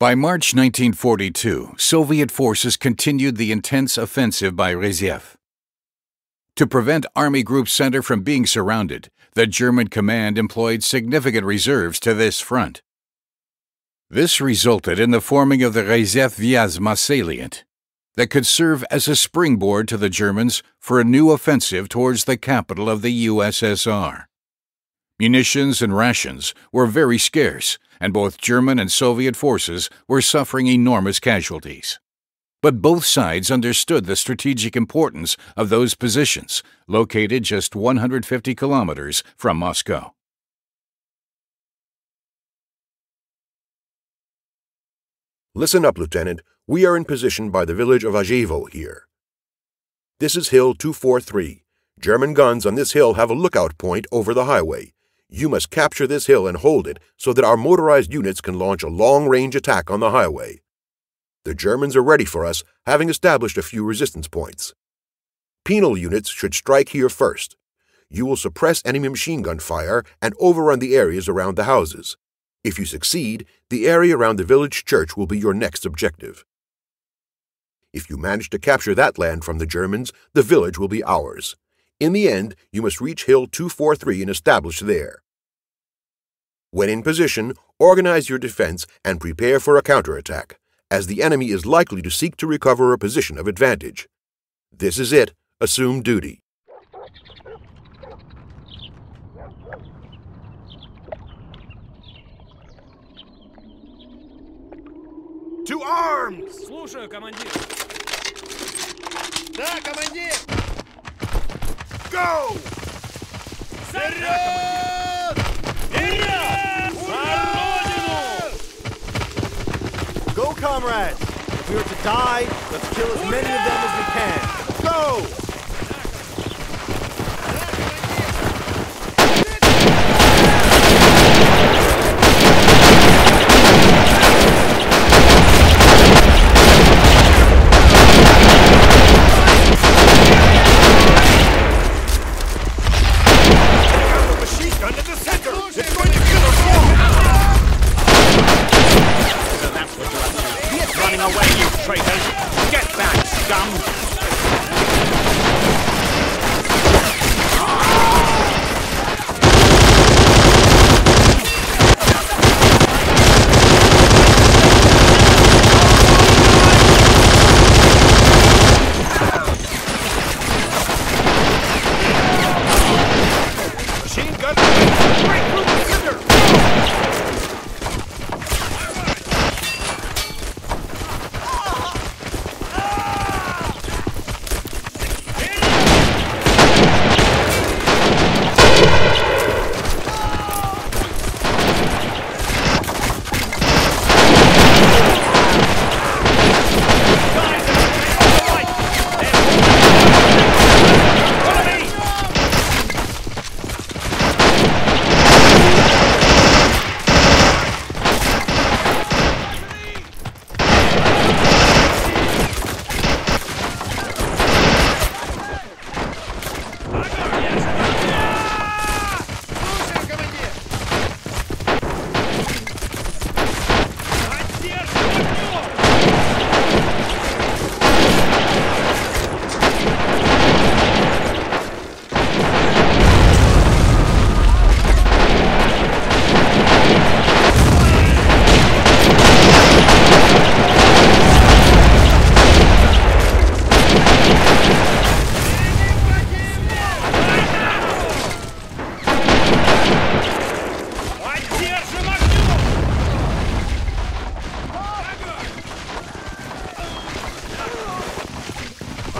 By March 1942, Soviet forces continued the intense offensive by Rzhev. To prevent Army Group Center from being surrounded, the German command employed significant reserves to this front. This resulted in the forming of the Rzhev-Vyazma salient that could serve as a springboard to the Germans for a new offensive towards the capital of the USSR. Munitions and rations were very scarce, and both German and Soviet forces were suffering enormous casualties. But both sides understood the strategic importance of those positions, located just 150 kilometers from Moscow. Listen up, Lieutenant. We are in position by the village of Ajevo here. This is Hill 243. German guns on this hill have a lookout point over the highway. You must capture this hill and hold it so that our motorized units can launch a long-range attack on the highway. The Germans are ready for us, having established a few resistance points. Penal units should strike here first. You will suppress enemy machine gun fire and overrun the areas around the houses. If you succeed, the area around the village church will be your next objective. If you manage to capture that land from the Germans, the village will be ours. In the end, you must reach Hill 243 and establish there. When in position, organize your defense and prepare for a counterattack, as the enemy is likely to seek to recover a position of advantage. This is it. Assume duty. To arms! Слушаю, командир. Да, командир! Go! Вперед! Вперед! Ура! Go, comrades! If we are to die, let's kill as many of them as we can. Go!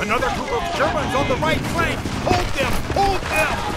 Another group of Germans on the right flank! Hold them! Hold them! Right!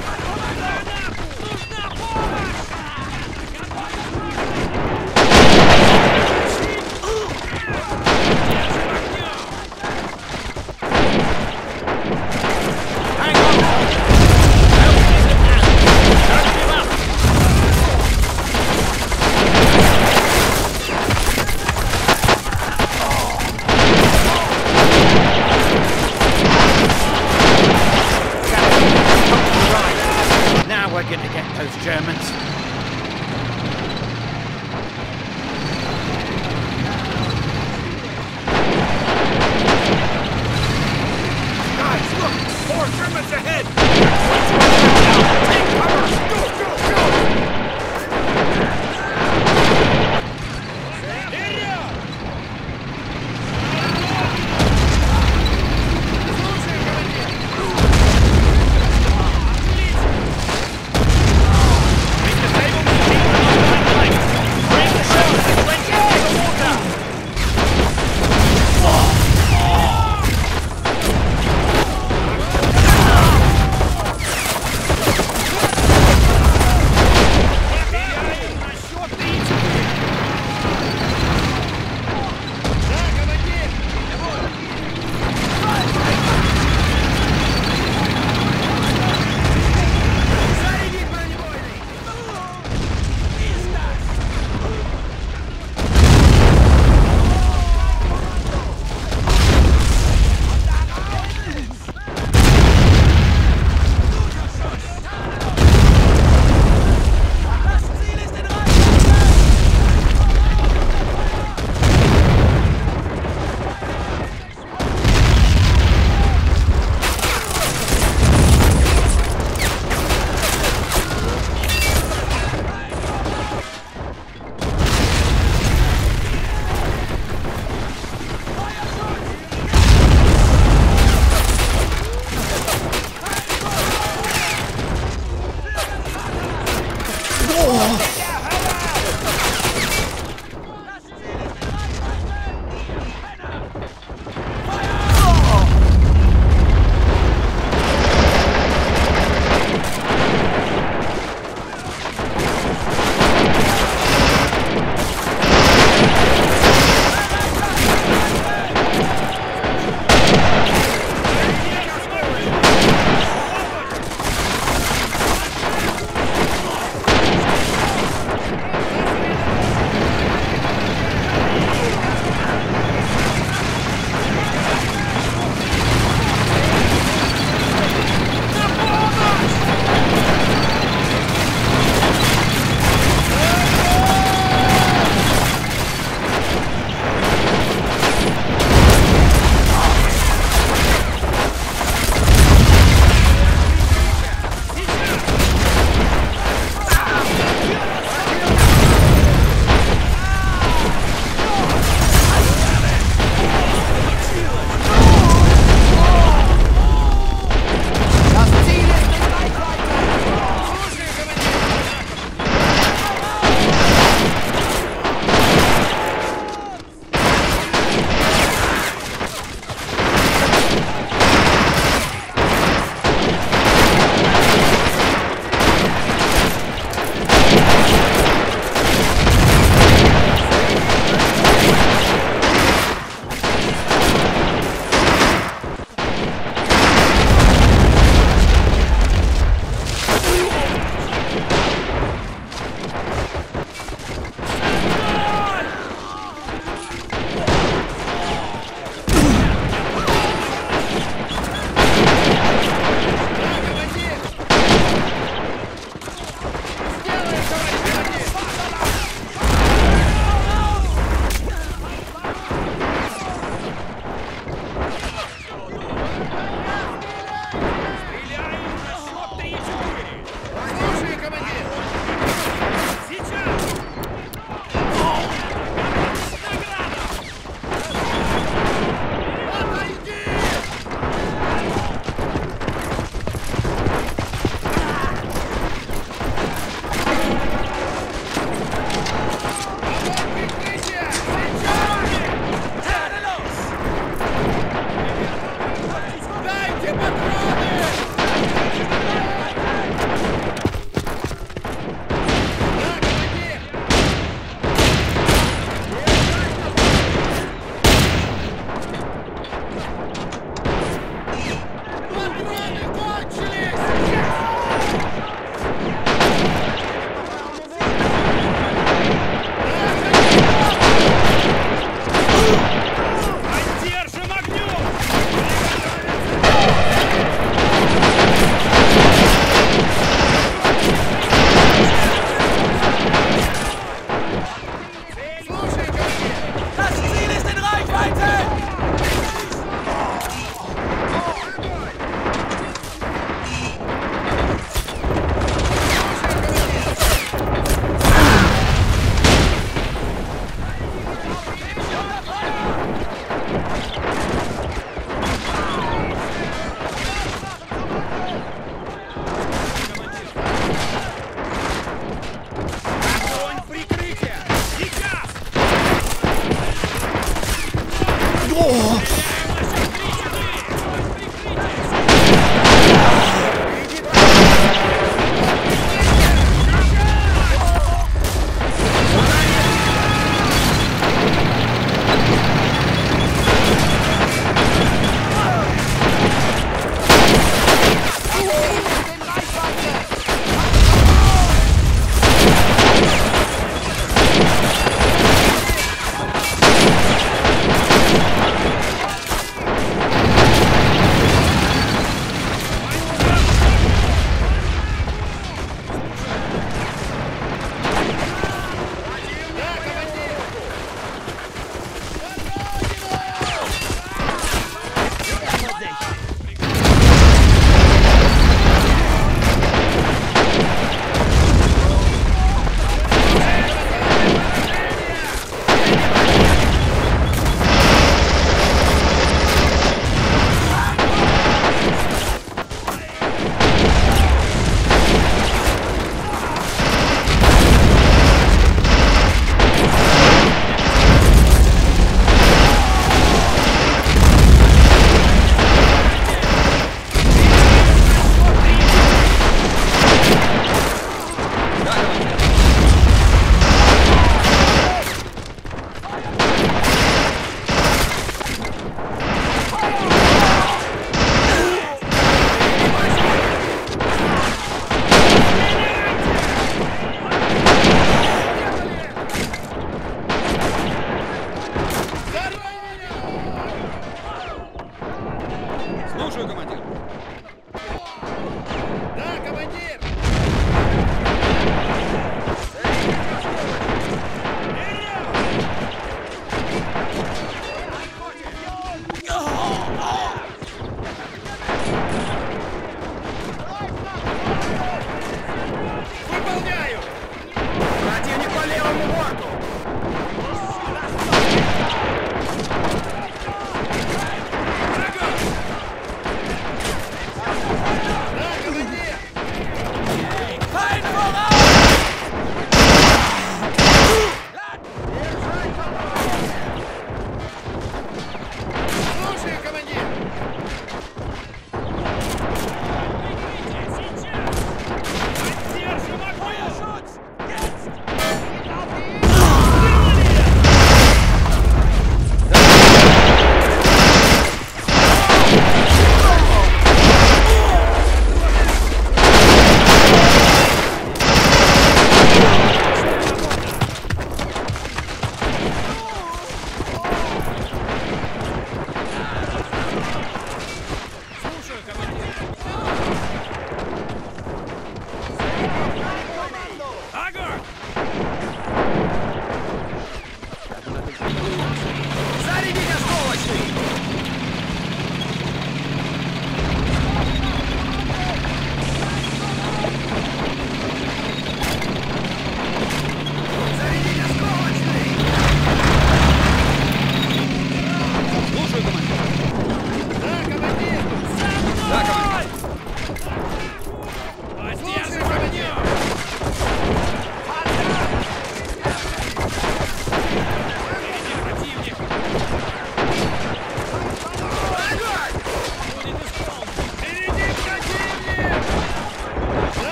О!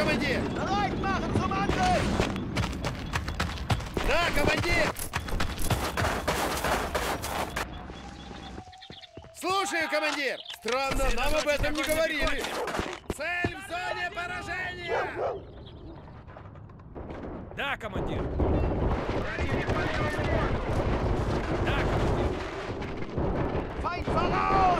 Kommandier! Bereit machen zum Angriff! Da, Kommandier! Слушаю, командир! Странно, нам об этом не говорили! Цель в зоне поражения! Да, командир! Да, командир! Feind voraus!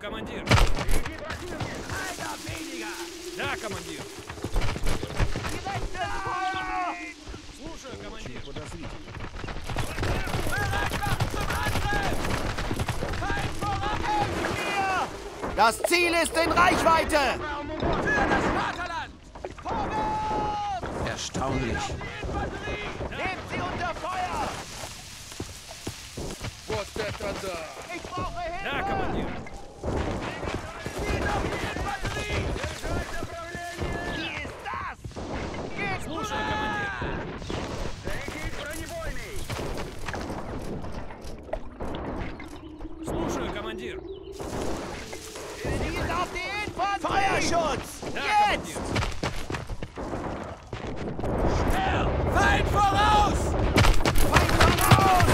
Командир! Да, командир! Слушаю, командир! Подозрите! Das Ziel ist in Reichweite! Erstaunlich! Nehmt sie unter Feuer! Ich brauche Hilfe! Da, Kommandier! Feuerschutz! Ja, jetzt! Schnell! Weit voraus! Weit voraus! Огонь!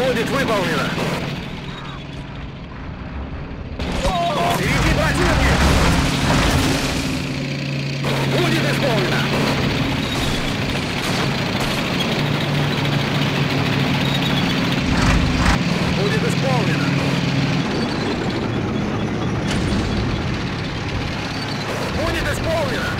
Будет выполнено. Впереди противник. Будет исполнено. Будет исполнено. Будет исполнено.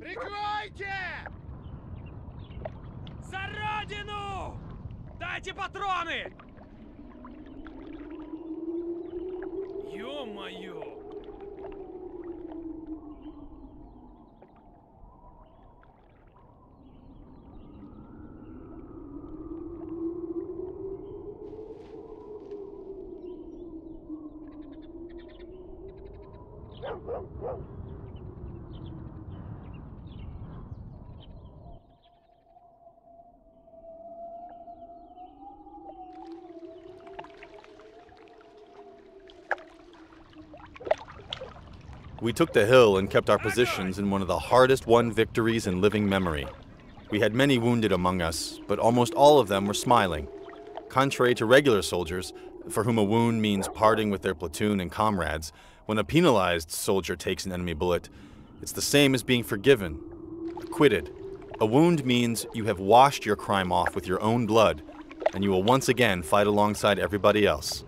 Прикройте! За родину! Дайте патроны! Ё-моё! We took the hill and kept our positions in one of the hardest-won victories in living memory. We had many wounded among us, but almost all of them were smiling. Contrary to regular soldiers, for whom a wound means parting with their platoon and comrades, when a penalized soldier takes an enemy bullet, it's the same as being forgiven, acquitted. A wound means you have washed your crime off with your own blood, and you will once again fight alongside everybody else.